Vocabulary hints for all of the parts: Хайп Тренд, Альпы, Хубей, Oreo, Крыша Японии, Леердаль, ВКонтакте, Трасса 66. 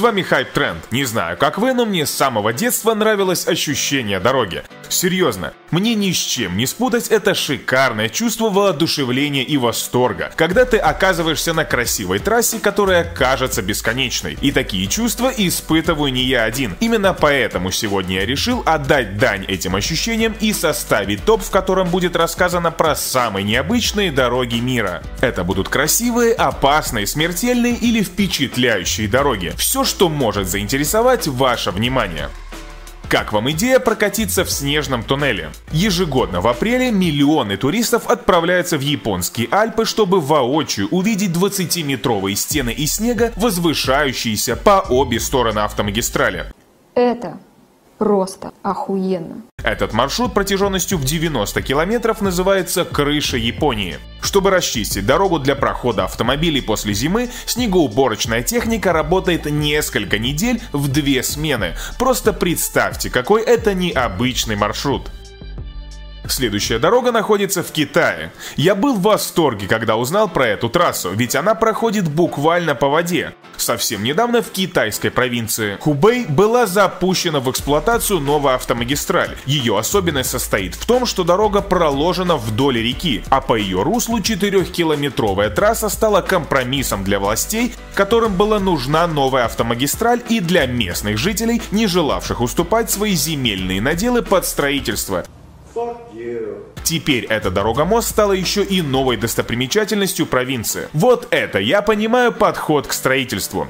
с вами Хайп Тренд. Не знаю, как вы, но мне с самого детства нравилось ощущение дороги. Серьезно, мне ни с чем не спутать это шикарное чувство воодушевления и восторга, когда ты оказываешься на красивой трассе, которая кажется бесконечной. И такие чувства испытываю не я один. Именно поэтому сегодня я решил отдать дань этим ощущениям и составить топ, в котором будет рассказано про самые необычные дороги мира. Это будут красивые, опасные, смертельные или впечатляющие дороги. Все, что может заинтересовать ваше внимание. Как вам идея прокатиться в снежном туннеле? Ежегодно в апреле миллионы туристов отправляются в японские Альпы, чтобы воочию увидеть 20-метровые стены из снега, возвышающиеся по обе стороны автомагистрали. Это просто охуенно. Этот маршрут протяженностью в 90 километров называется «Крыша Японии». Чтобы расчистить дорогу для прохода автомобилей после зимы, снегоуборочная техника работает несколько недель в две смены. Просто представьте, какой это необычный маршрут. Следующая дорога находится в Китае. Я был в восторге, когда узнал про эту трассу, ведь она проходит буквально по воде. Совсем недавно в китайской провинции Хубей была запущена в эксплуатацию новая автомагистраль. Ее особенность состоит в том, что дорога проложена вдоль реки, а по ее руслу 4-километровая трасса стала компромиссом для властей, которым была нужна новая автомагистраль, и для местных жителей, не желавших уступать свои земельные наделы под строительство. Теперь эта дорога-мост стала еще и новой достопримечательностью провинции. Вот это я понимаю подход к строительству.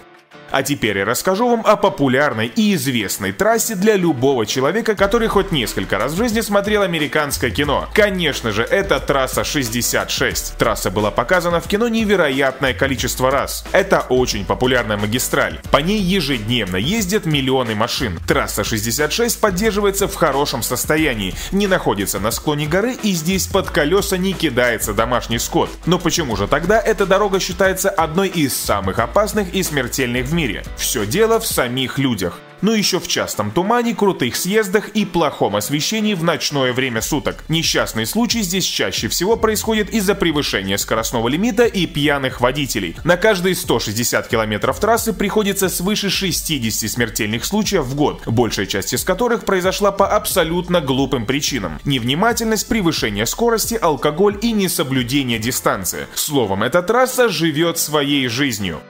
А теперь я расскажу вам о популярной и известной трассе для любого человека, который хоть несколько раз в жизни смотрел американское кино. Конечно же, это трасса 66. Трасса была показана в кино невероятное количество раз. Это очень популярная магистраль. По ней ежедневно ездят миллионы машин. Трасса 66 поддерживается в хорошем состоянии, не находится на склоне горы, и здесь под колеса не кидается домашний скот. Но почему же тогда эта дорога считается одной из самых опасных и смертельных в мире? Все дело в самих людях, но еще в частом тумане, крутых съездах и плохом освещении в ночное время суток. Несчастные случаи здесь чаще всего происходят из-за превышения скоростного лимита и пьяных водителей. На каждые 160 километров трассы приходится свыше 60 смертельных случаев в год, большая часть из которых произошла по абсолютно глупым причинам. Невнимательность, превышение скорости, алкоголь и несоблюдение дистанции. Словом, эта трасса живет своей жизнью.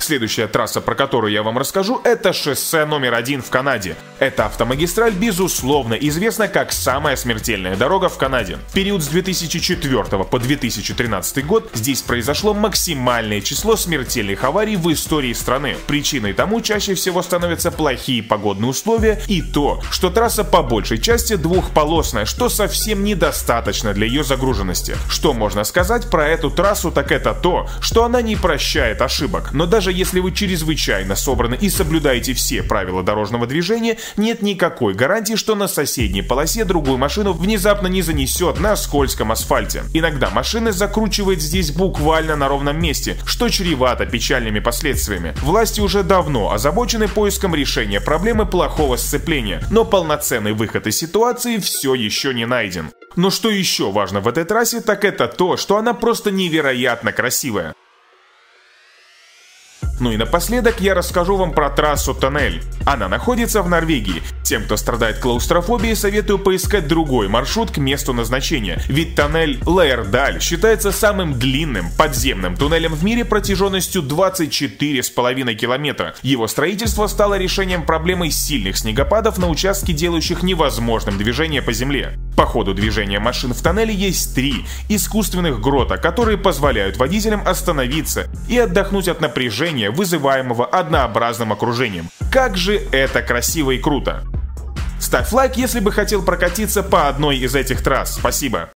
Следующая трасса, про которую я вам расскажу, это шоссе номер 1 в Канаде. Эта автомагистраль, безусловно, известна как самая смертельная дорога в Канаде. В период с 2004 по 2013 год здесь произошло максимальное число смертельных аварий в истории страны. Причиной тому чаще всего становятся плохие погодные условия и то, что трасса по большей части двухполосная, что совсем недостаточно для ее загруженности. Что можно сказать про эту трассу, так это то, что она не прощает ошибок, но даже если вы чрезвычайно собраны и соблюдаете все правила дорожного движения, нет никакой гарантии, что на соседней полосе другую машину внезапно не занесет на скользком асфальте. Иногда машины закручивают здесь буквально на ровном месте, что чревато печальными последствиями. Власти уже давно озабочены поиском решения проблемы плохого сцепления, но полноценный выход из ситуации все еще не найден. Но что еще важно в этой трассе, так это то, что она просто невероятно красивая. Ну и напоследок я расскажу вам про трассу «Тоннель». Она находится в Норвегии. Тем, кто страдает клаустрофобией, советую поискать другой маршрут к месту назначения. Ведь тоннель Леердаль считается самым длинным подземным туннелем в мире протяженностью 24,5 километра. Его строительство стало решением проблемы сильных снегопадов на участке, делающих невозможным движение по земле. По ходу движения машин в тоннеле есть три искусственных грота, которые позволяют водителям остановиться и отдохнуть от напряжения, вызываемого однообразным окружением. Как же это красиво и круто! Ставь лайк, если бы хотел прокатиться по одной из этих трасс. Спасибо!